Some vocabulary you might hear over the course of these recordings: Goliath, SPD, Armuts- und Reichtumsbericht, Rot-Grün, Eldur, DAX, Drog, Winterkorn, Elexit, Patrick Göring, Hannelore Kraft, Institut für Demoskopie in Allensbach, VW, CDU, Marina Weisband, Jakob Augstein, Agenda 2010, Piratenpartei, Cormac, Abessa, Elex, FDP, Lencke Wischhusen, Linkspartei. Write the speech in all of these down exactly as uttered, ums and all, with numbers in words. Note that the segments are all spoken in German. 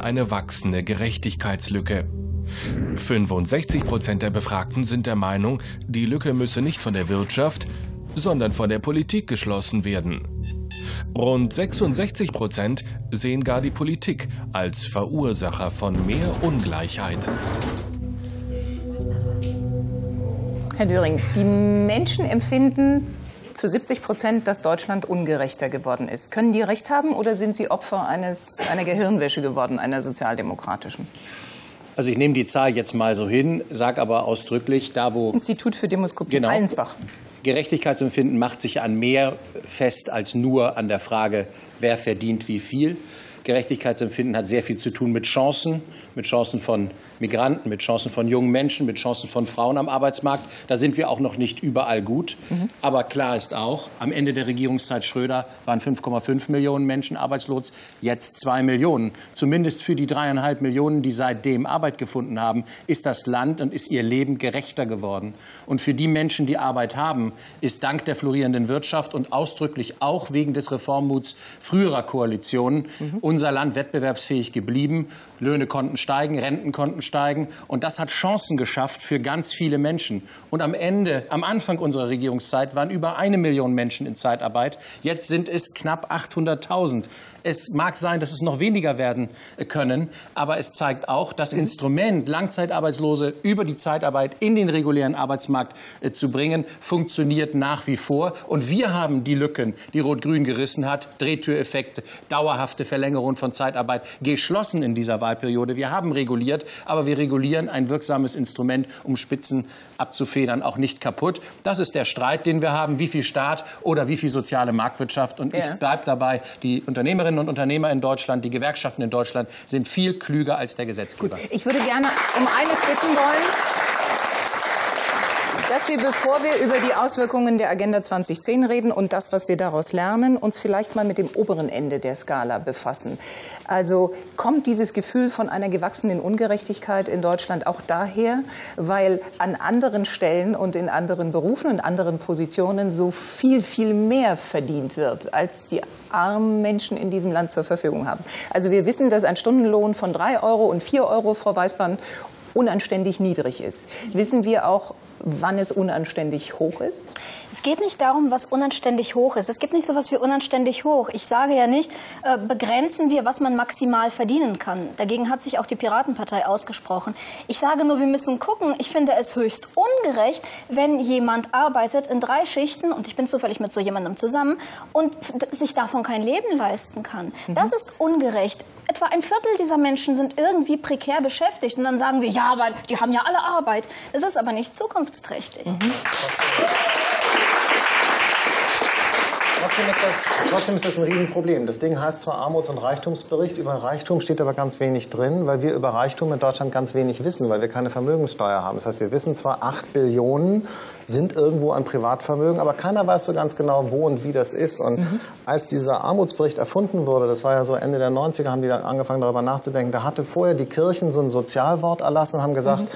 eine wachsende Gerechtigkeitslücke. fünfundsechzig Prozent der Befragten sind der Meinung, die Lücke müsse nicht von der Wirtschaft, sondern von der Politik geschlossen werden. Rund sechsundsechzig Prozent sehen gar die Politik als Verursacher von mehr Ungleichheit. Herr Döring, die Menschen empfinden zu siebzig Prozent, dass Deutschland ungerechter geworden ist. Können die recht haben oder sind sie Opfer eines, einer Gehirnwäsche geworden, einer sozialdemokratischen? Also ich nehme die Zahl jetzt mal so hin, sage aber ausdrücklich, da wo... Institut für Demoskopie in Allensbach. Gerechtigkeitsempfinden macht sich an mehr fest als nur an der Frage, wer verdient wie viel. Gerechtigkeitsempfinden hat sehr viel zu tun mit Chancen, mit Chancen von Migranten, mit Chancen von jungen Menschen, mit Chancen von Frauen am Arbeitsmarkt. Da sind wir auch noch nicht überall gut. Mhm. Aber klar ist auch, am Ende der Regierungszeit Schröder waren fünf Komma fünf Millionen Menschen arbeitslos, jetzt zwei Millionen. Zumindest für die dreieinhalb Millionen, die seitdem Arbeit gefunden haben, ist das Land und ist ihr Leben gerechter geworden. Und für die Menschen, die Arbeit haben, ist dank der florierenden Wirtschaft und ausdrücklich auch wegen des Reformmuts früherer Koalitionen mhm. unser Land wettbewerbsfähig geblieben. Löhne konnten steigen, Renten konnten steigen. Und das hat Chancen geschafft für ganz viele Menschen. Und am Ende, am Anfang unserer Regierungszeit waren über eine Million Menschen in Zeitarbeit. Jetzt sind es knapp achthunderttausend. Es mag sein, dass es noch weniger werden können. Aber es zeigt auch, das Instrument, Langzeitarbeitslose über die Zeitarbeit in den regulären Arbeitsmarkt zu bringen, funktioniert nach wie vor. Und wir haben die Lücken, die Rot-Grün gerissen hat, Drehtüreffekte, dauerhafte Verlängerung von Zeitarbeit geschlossen in dieser Wahlperiode. Wir haben reguliert, aber wir regulieren ein wirksames Instrument, um Spitzen abzufedern, auch nicht kaputt. Das ist der Streit, den wir haben, wie viel Staat oder wie viel soziale Marktwirtschaft. Und ja. ich bleibe dabei, die Unternehmerinnen und Unternehmer in Deutschland, die Gewerkschaften in Deutschland sind viel klüger als der Gesetzgeber. Gut. Ich würde gerne um eines bitten wollen, dass wir, bevor wir über die Auswirkungen der Agenda zwanzig zehn reden und das, was wir daraus lernen, uns vielleicht mal mit dem oberen Ende der Skala befassen. Also kommt dieses Gefühl von einer gewachsenen Ungerechtigkeit in Deutschland auch daher, weil an anderen Stellen und in anderen Berufen und anderen Positionen so viel, viel mehr verdient wird, als die armen Menschen in diesem Land zur Verfügung haben. Also wir wissen, dass ein Stundenlohn von drei Euro und vier Euro, Frau Weisband, unanständig niedrig ist. Wissen wir auch, wann es unanständig hoch ist? Es geht nicht darum, was unanständig hoch ist. Es gibt nicht so etwas wie unanständig hoch. Ich sage ja nicht, äh, begrenzen wir, was man maximal verdienen kann. Dagegen hat sich auch die Piratenpartei ausgesprochen. Ich sage nur, wir müssen gucken. Ich finde es höchst ungerecht, wenn jemand arbeitet in drei Schichten, und ich bin zufällig mit so jemandem zusammen, und sich davon kein Leben leisten kann. Mhm. Das ist ungerecht. Etwa ein Viertel dieser Menschen sind irgendwie prekär beschäftigt. Und dann sagen wir, ja, aber die haben ja alle Arbeit. Das ist aber nicht zukunftsträchtig. Mhm. Trotzdem, ist das, trotzdem ist das ein Riesenproblem. Das Ding heißt zwar Armuts- und Reichtumsbericht, über Reichtum steht aber ganz wenig drin, weil wir über Reichtum in Deutschland ganz wenig wissen, weil wir keine Vermögenssteuer haben. Das heißt, wir wissen zwar, acht Billionen sind irgendwo an Privatvermögen, aber keiner weiß so ganz genau, wo und wie das ist. Und mhm. als dieser Armutsbericht erfunden wurde, das war ja so Ende der neunziger, haben die dann angefangen, darüber nachzudenken, da hatte vorher die Kirchen so ein Sozialwort erlassen und haben gesagt, mhm.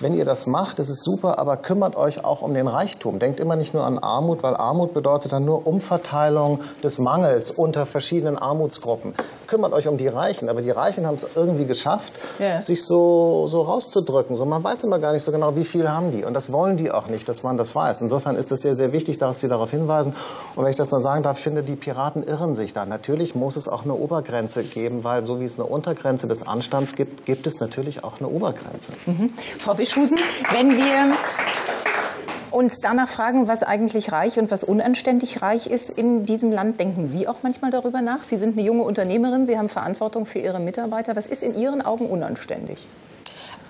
wenn ihr das macht, das ist super, aber kümmert euch auch um den Reichtum. Denkt immer nicht nur an Armut, weil Armut bedeutet dann nur Umverteilung des Mangels unter verschiedenen Armutsgruppen. Kümmert euch um die Reichen, aber die Reichen haben es irgendwie geschafft, yeah. sich so, so rauszudrücken. So, man weiß immer gar nicht so genau, wie viel haben die. Und das wollen die auch nicht, dass man das weiß. Insofern ist es sehr, sehr wichtig, dass sie darauf hinweisen. Und wenn ich das nur sagen darf, ich finde, die Piraten irren sich da. Natürlich muss es auch eine Obergrenze geben, weil so wie es eine Untergrenze des Anstands gibt, gibt es natürlich auch eine Obergrenze. Mhm. Frau Wischhusen, wenn wir uns danach fragen, was eigentlich reich und was unanständig reich ist in diesem Land, denken Sie auch manchmal darüber nach? Sie sind eine junge Unternehmerin, Sie haben Verantwortung für Ihre Mitarbeiter. Was ist in Ihren Augen unanständig?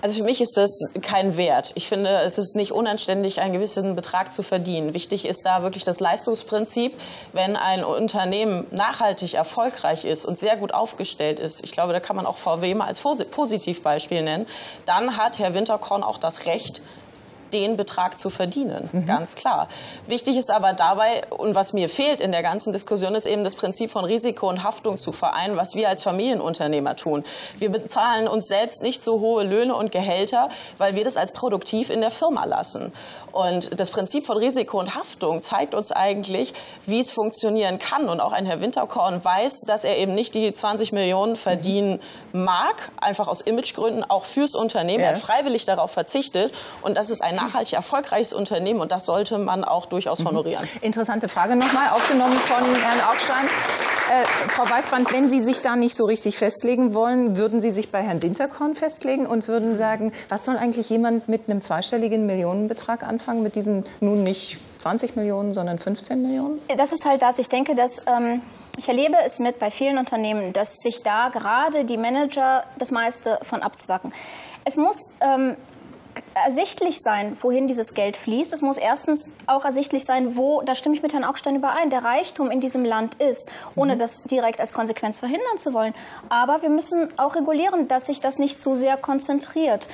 Also für mich ist das kein Wert. Ich finde, es ist nicht unanständig, einen gewissen Betrag zu verdienen. Wichtig ist da wirklich das Leistungsprinzip. Wenn ein Unternehmen nachhaltig erfolgreich ist und sehr gut aufgestellt ist, ich glaube, da kann man auch V W mal als Positivbeispiel nennen, dann hat Herr Winterkorn auch das Recht, den Betrag zu verdienen, mhm. ganz klar. Wichtig ist aber dabei, und was mir fehlt in der ganzen Diskussion, ist eben das Prinzip von Risiko und Haftung zu vereinen, was wir als Familienunternehmer tun. Wir bezahlen uns selbst nicht so hohe Löhne und Gehälter, weil wir das als produktiv in der Firma lassen. Und das Prinzip von Risiko und Haftung zeigt uns eigentlich, wie es funktionieren kann. Und auch ein Herr Winterkorn weiß, dass er eben nicht die zwanzig Millionen verdienen mag, einfach aus Imagegründen, auch fürs Unternehmen. Ja. Er hat freiwillig darauf verzichtet. Und das ist ein nachhaltig erfolgreiches Unternehmen. Und das sollte man auch durchaus honorieren. Interessante Frage nochmal, aufgenommen von Herrn Augstein. Äh, Frau Weisband, wenn Sie sich da nicht so richtig festlegen wollen, würden Sie sich bei Herrn Winterkorn festlegen und würden sagen, was soll eigentlich jemand mit einem zweistelligen Millionenbetrag anfangen? Mit diesen nun nicht zwanzig Millionen, sondern fünfzehn Millionen? Das ist halt das. Ich denke, dass ähm, ich erlebe es mit bei vielen Unternehmen, dass sich da gerade die Manager das meiste von abzwacken. Es muss ähm, ersichtlich sein, wohin dieses Geld fließt. Es muss erstens auch ersichtlich sein, wo, da stimme ich mit Herrn Augstein überein, der Reichtum in diesem Land ist, ohne mhm. das direkt als Konsequenz verhindern zu wollen. Aber wir müssen auch regulieren, dass sich das nicht zu sehr konzentriert.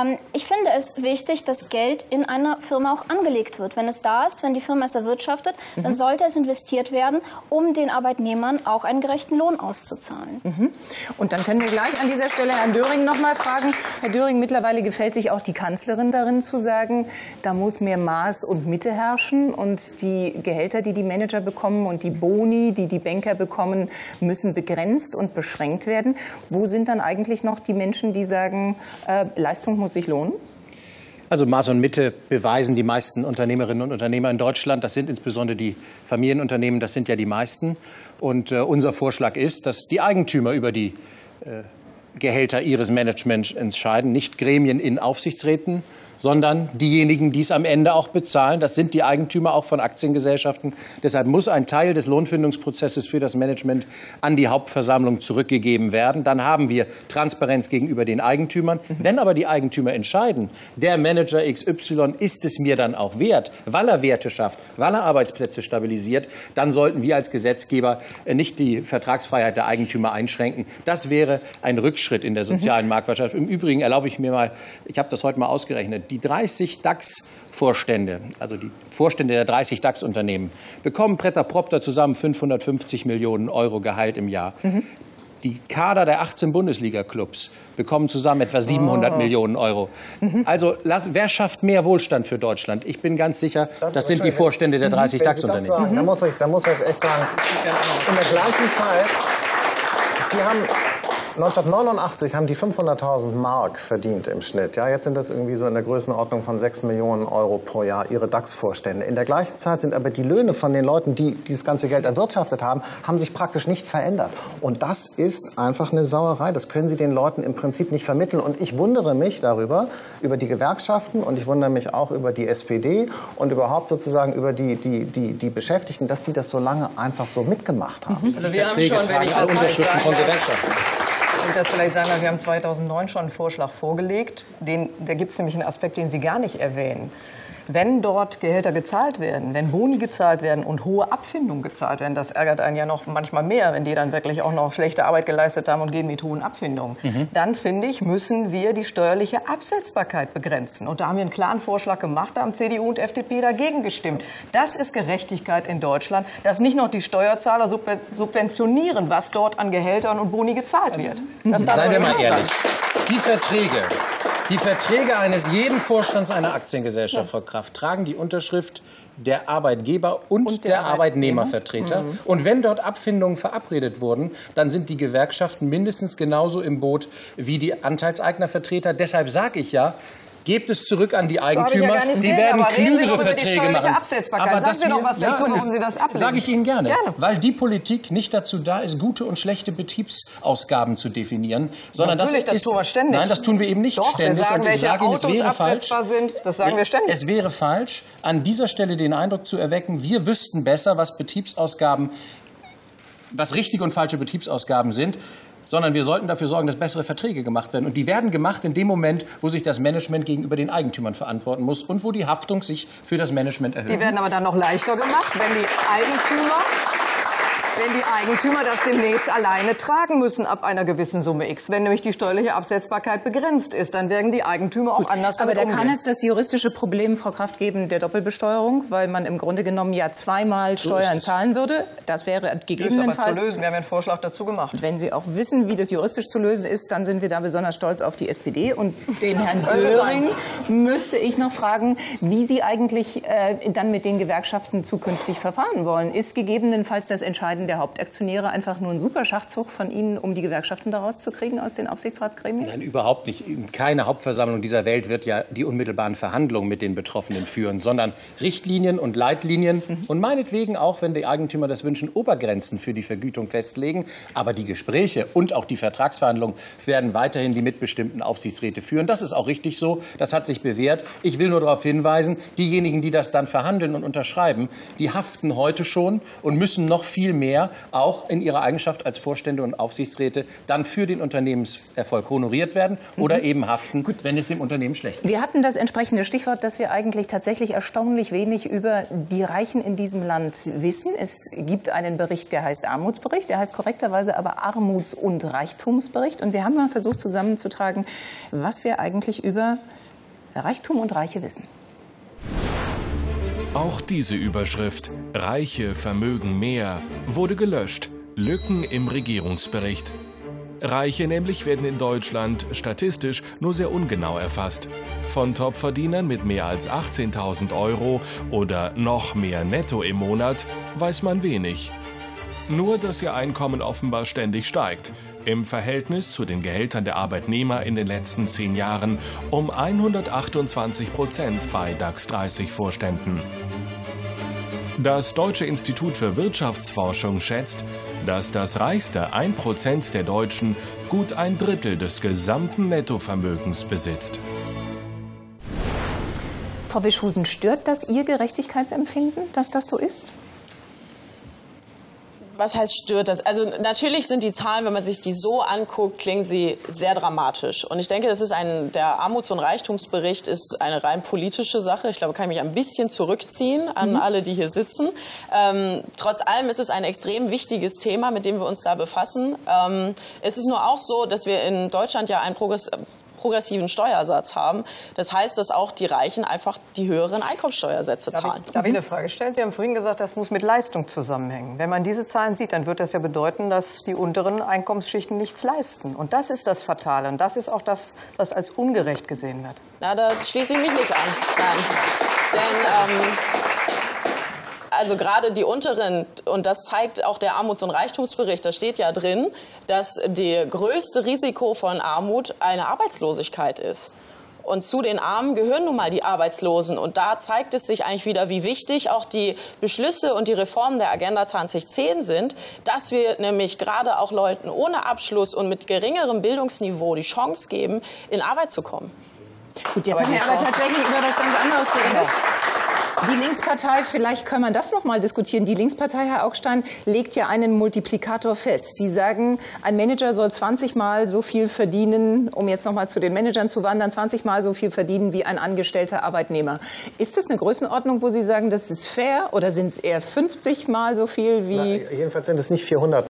Ähm, ich finde es wichtig, dass Geld in einer Firma auch angelegt wird. Wenn es da ist, wenn die Firma es erwirtschaftet, mhm. dann sollte es investiert werden, um den Arbeitnehmern auch einen gerechten Lohn auszuzahlen. Mhm. Und dann können wir gleich an dieser Stelle Herrn Döring noch mal fragen. Herr Döring, mittlerweile gefällt sich auch die Kanzlerin darin zu sagen, da muss mehr Maß und Mitte herrschen und die Gehälter, die die Manager bekommen und die Boni, die die Banker bekommen, müssen begrenzt und beschränkt werden. Wo sind dann eigentlich noch die Menschen, die sagen, äh, Leistung muss sich lohnen? Also Maß und Mitte beweisen die meisten Unternehmerinnen und Unternehmer in Deutschland. Das sind insbesondere die Familienunternehmen, das sind ja die meisten. Und äh, unser Vorschlag ist, dass die Eigentümer über die äh, Gehälter ihres Managements entscheiden, nicht Gremien in Aufsichtsräten, sondern diejenigen, die es am Ende auch bezahlen. Das sind die Eigentümer auch von Aktiengesellschaften. Deshalb muss ein Teil des Lohnfindungsprozesses für das Management an die Hauptversammlung zurückgegeben werden. Dann haben wir Transparenz gegenüber den Eigentümern. Wenn aber die Eigentümer entscheiden, der Manager X Y ist es mir dann auch wert, weil er Werte schafft, weil er Arbeitsplätze stabilisiert, dann sollten wir als Gesetzgeber nicht die Vertragsfreiheit der Eigentümer einschränken. Das wäre ein Rückschritt in der sozialen Marktwirtschaft. Im Übrigen erlaube ich mir mal, ich habe das heute mal ausgerechnet, die dreißig DAX-Vorstände, also die Vorstände der dreißig DAX-Unternehmen, bekommen präterpropter zusammen fünfhundertfünfzig Millionen Euro Gehalt im Jahr. Mhm. Die Kader der achtzehn Bundesliga-Clubs bekommen zusammen etwa siebenhundert Millionen Euro. Mhm. Also wer schafft mehr Wohlstand für Deutschland? Ich bin ganz sicher, das sind die Vorstände der dreißig DAX-Unternehmen. Mhm. Da muss ich, da muss ich jetzt echt sagen, in der gleichen Zeit, die haben... neunzehnhundertneunundachtzig haben die fünfhunderttausend Mark verdient im Schnitt. Ja, jetzt sind das irgendwie so in der Größenordnung von sechs Millionen Euro pro Jahr, ihre DAX-Vorstände. In der gleichen Zeit sind aber die Löhne von den Leuten, die dieses ganze Geld erwirtschaftet haben, haben sich praktisch nicht verändert. Und das ist einfach eine Sauerei. Das können Sie den Leuten im Prinzip nicht vermitteln. Und ich wundere mich darüber, über die Gewerkschaften und ich wundere mich auch über die S P D und überhaupt sozusagen über die, die, die, die Beschäftigten, dass die das so lange einfach so mitgemacht haben. Also wir haben schon, wenn ich das Unterschriften von Gewerkschaften. Ich will das vielleicht sagen, wir haben zweitausendneun schon einen Vorschlag vorgelegt. Den, da gibt es nämlich einen Aspekt, den Sie gar nicht erwähnen. Wenn dort Gehälter gezahlt werden, wenn Boni gezahlt werden und hohe Abfindungen gezahlt werden, das ärgert einen ja noch manchmal mehr, wenn die dann wirklich auch noch schlechte Arbeit geleistet haben und gehen mit hohen Abfindungen. Mhm. Dann, finde ich, müssen wir die steuerliche Absetzbarkeit begrenzen. Und da haben wir einen klaren Vorschlag gemacht, da haben C D U und F D P dagegen gestimmt. Das ist Gerechtigkeit in Deutschland, dass nicht noch die Steuerzahler subventionieren, was dort an Gehältern und Boni gezahlt wird. Das darf Seien wir mal ehrlich, die Verträge, die Verträge eines jeden Vorstands einer Aktiengesellschaft, Frau Kraft, tragen die Unterschrift der Arbeitgeber und, und der, der Arbeitnehmervertreter. Arbeitnehmer? Mhm. Und wenn dort Abfindungen verabredet wurden, dann sind die Gewerkschaften mindestens genauso im Boot wie die Anteilseignervertreter. Deshalb sage ich ja, gebt es zurück an die Eigentümer, ja die werden klügere Verträge machen. Aber sagen Sie doch was dazu, warum Sie das ablehnen. Sage ich Ihnen gerne, gerne, weil die Politik nicht dazu da ist, gute und schlechte Betriebsausgaben zu definieren. Sondern natürlich, das, ist, das tun wir ständig. Nein, das tun wir eben nicht doch, ständig. Wir sagen, welche sage Ihnen, Autos absetzbar sind, das sagen wir ständig. Es wäre falsch, an dieser Stelle den Eindruck zu erwecken, wir wüssten besser, was Betriebsausgaben, was richtige und falsche Betriebsausgaben sind. Sondern wir sollten dafür sorgen, dass bessere Verträge gemacht werden. Und die werden gemacht in dem Moment, wo sich das Management gegenüber den Eigentümern verantworten muss und wo die Haftung sich für das Management erhöht. Die werden aber dann noch leichter gemacht, wenn die Eigentümer wenn die Eigentümer das demnächst alleine tragen müssen ab einer gewissen Summe X. Wenn nämlich die steuerliche Absetzbarkeit begrenzt ist, dann werden die Eigentümer auch Gut, anders damit umgehen. Aber da kann es das juristische Problem, Frau Kraft, geben der Doppelbesteuerung, weil man im Grunde genommen ja zweimal so Steuern zahlen würde. Das wäre gegebenenfalls... aber zu lösen. Wir haben ja einen Vorschlag dazu gemacht. Wenn Sie auch wissen, wie das juristisch zu lösen ist, dann sind wir da besonders stolz auf die S P D. Und den Herrn Döring müsste ich noch fragen, wie Sie eigentlich äh, dann mit den Gewerkschaften zukünftig verfahren wollen. Ist gegebenenfalls das Entscheiden der Hauptaktionäre einfach nur ein super Schachzug von Ihnen, um die Gewerkschaften daraus zu kriegen aus den Aufsichtsratsgremien? Nein, überhaupt nicht. Keine Hauptversammlung dieser Welt wird ja die unmittelbaren Verhandlungen mit den Betroffenen führen, sondern Richtlinien und Leitlinien mhm. und meinetwegen auch, wenn die Eigentümer das wünschen, Obergrenzen für die Vergütung festlegen. Aber die Gespräche und auch die Vertragsverhandlungen werden weiterhin die mitbestimmten Aufsichtsräte führen. Das ist auch richtig so. Das hat sich bewährt. Ich will nur darauf hinweisen, diejenigen, die das dann verhandeln und unterschreiben, die haften heute schon und müssen noch viel mehr auch in ihrer Eigenschaft als Vorstände und Aufsichtsräte dann für den Unternehmenserfolg honoriert werden oder mhm. eben haften, Gut. wenn es dem Unternehmen schlecht geht. Wir hatten das entsprechende Stichwort, dass wir eigentlich tatsächlich erstaunlich wenig über die Reichen in diesem Land wissen. Es gibt einen Bericht, der heißt Armutsbericht, der heißt korrekterweise aber Armuts- und Reichtumsbericht. Und wir haben mal versucht zusammenzutragen, was wir eigentlich über Reichtum und Reiche wissen. Auch diese Überschrift, Reiche vermögen mehr, wurde gelöscht. Lücken im Regierungsbericht. Reiche nämlich werden in Deutschland statistisch nur sehr ungenau erfasst. Von Topverdienern mit mehr als achtzehntausend Euro oder noch mehr netto im Monat weiß man wenig. Nur, dass ihr Einkommen offenbar ständig steigt. Im Verhältnis zu den Gehältern der Arbeitnehmer in den letzten zehn Jahren um hundertachtundzwanzig Prozent bei DAX dreißig Vorständen. Das Deutsche Institut für Wirtschaftsforschung schätzt, dass das reichste ein Prozent der Deutschen gut ein Drittel des gesamten Nettovermögens besitzt. Frau Wischhusen, stört das Ihr Gerechtigkeitsempfinden, dass das so ist? Was heißt, stört das? Also natürlich sind die Zahlen, wenn man sich die so anguckt, klingen sie sehr dramatisch. Und ich denke, das ist ein, der Armuts- und Reichtumsbericht ist eine rein politische Sache. Ich glaube, kann ich mich ein bisschen zurückziehen an mhm. alle, die hier sitzen. Ähm, trotz allem ist es ein extrem wichtiges Thema, mit dem wir uns da befassen. Ähm, es ist nur auch so, dass wir in Deutschland ja ein Progress... progressiven Steuersatz haben. Das heißt, dass auch die Reichen einfach die höheren Einkommensteuersätze zahlen. Darf ich, darf ich eine Frage stellen? Sie haben vorhin gesagt, das muss mit Leistung zusammenhängen. Wenn man diese Zahlen sieht, dann wird das ja bedeuten, dass die unteren Einkommensschichten nichts leisten. Und das ist das Fatale. Und das ist auch das, was als ungerecht gesehen wird. Na, da schließe ich mich nicht an. Nein. Denn... Ähm Also gerade die unteren, und das zeigt auch der Armuts- und Reichtumsbericht, da steht ja drin, dass das größte Risiko von Armut eine Arbeitslosigkeit ist. Und zu den Armen gehören nun mal die Arbeitslosen. Und da zeigt es sich eigentlich wieder, wie wichtig auch die Beschlüsse und die Reformen der Agenda zwanzig zehn sind, dass wir nämlich gerade auch Leuten ohne Abschluss und mit geringerem Bildungsniveau die Chance geben, in Arbeit zu kommen. Gut, jetzt haben wir aber tatsächlich über was ganz anderes geredet. Die Linkspartei, vielleicht können wir das noch mal diskutieren. Die Linkspartei, Herr Augstein, legt ja einen Multiplikator fest. Sie sagen, ein Manager soll zwanzig Mal so viel verdienen, um jetzt noch mal zu den Managern zu wandern, zwanzig Mal so viel verdienen wie ein angestellter Arbeitnehmer. Ist das eine Größenordnung, wo Sie sagen, das ist fair? Oder sind es eher fünfzig Mal so viel wie... Na, jedenfalls sind es nicht vierhundert.